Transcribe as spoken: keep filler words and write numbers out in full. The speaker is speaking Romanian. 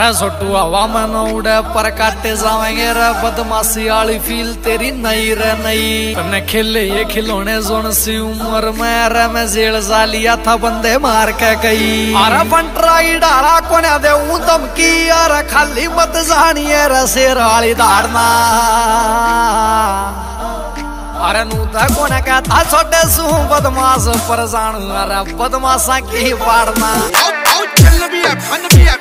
Razotu avamanoda parakatte zavangera badmasi ali feel teri nahi re nahi tumne khille ye khilone zon si umar mein re mein zeel zaliya tha bande maar ke gayi ara pantrai dara kone de u dam ki ara khali mat zaniye re ser ali dharna ara nu ta kone ka ta chote su badmas par jaan ara badmasa ki parna out out chal bhi hai fun bhi